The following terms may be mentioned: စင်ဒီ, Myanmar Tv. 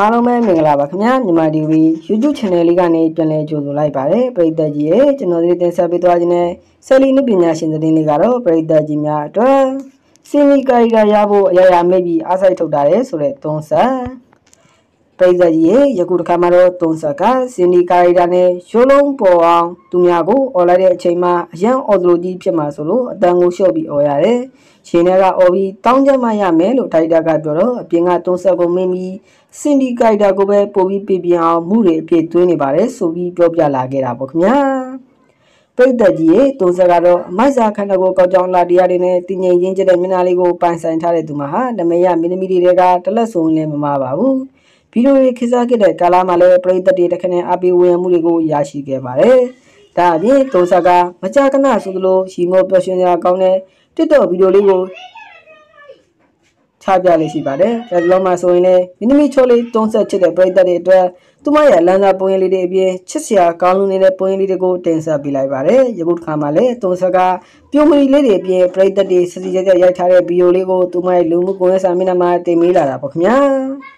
အားလုံးပဲမင်္ဂလာပါခင်ဗျာမြန်မာ TV YouTube Channel လေးကနေပြန်လည်ကြိုဆိုလိုက်ပါတယ်ပရိသတ်ကြီးရေကျွန်တော်တို့တင်ဆက်ပေးသွားခြင်းနဲ့ဆယ်လီနှစ်ပညာရှင်သတင်းတွေကတော့ပရိသတ်ကြီးများအတွက်စီမီကာရီကရဖို့အရာရာမိတ်ပြီးအားစိုက်ထုတ်တာလေဆိုတဲ့သုံးဆက်ပရိသတ်ကြီးရေယခုတစ်ခါမှတော့သုံးဆက်ကစီမီကာရီတာနဲ့ရိုးလုံးပေါ်အောင်သူများကိုအော်လိုက်တဲ့အချိန်မှာအရန်အော်သလိုကြီးဖြစ်မှာဆိုလို့အတန်ကိုလျှော့ပြီးအော်ရတယ်ရှင်တွေကအော်ပြီးတောင်းကြမှရမယ်လို့ဒါရိုက်တာကပြောတော့အပြင်ကသုံးဆက်ကိုမင်းပြီးစင်ဒီကိုက်တာကိုပဲပို့ပြီးပြပြအောင်မှုတွေအဖြစ်သွင်းနေပါတယ်ဆိုပြီးပြောပြလာခဲ့တာပေါ့ခင်ဗျာပိတ်သက်ကြီးရေသုံးဆက်ကတော့အမိုက်စာခန္ဓာကိုယ်ကောက်ကြောင်းလာတရားတွေနဲ့တင်ငင်ရင်းကျတဲ့မျက်နှာလေးကိုပိုင်ဆိုင်ထားတဲ့သူမဟာနမယမင်းသမီးတွေကတလက်ဆုံလည်းမမပါဘူးဗီဒီယိုတွေခစားခဲ့တဲ့ကာလမှာလည်းပရိသတ်တွေတခနဲ့အပိဝေယမှုတွေကိုရရှိခဲ့ပါတယ်ဒါအပြင်သုံးဆက်ကမကြာခဏဆိုသလိုရီမိုပျော်ရွှင်စရာကောင်းတဲ့တစ်တော့ဗီဒီယိုလေးကိုချပြလေးရှိပါတယ်။ဒါကြောင့်မှဆိုရင်လည်းမိနမီချိုလေးတုံးဆက်ချစ်တဲ့ပရိသတ်တွေအတွက်သူမရဲ့လမ်းစာပုံရိပ်လေးတွေအပြင်ချစ်စရာကောင်းလွန်နေတဲ့ပုံရိပ်လေးတွေကိုတင်ဆက်ပေးလိုက်ပါတယ်။ယခုတစ်ခါမှလည်းတုံးဆက်ကပြုံးမီလေးတွေအပြင်ပရိသတ်တွေစစ်စစ်ကြကြရိုက်ထားတဲ့ဗီဒီယိုလေးကိုသူမရဲ့လူမှုကွန်ရက်စာမျက်နှာမှာတင်ပေးလာတာပေါ့ခင်ဗျာ။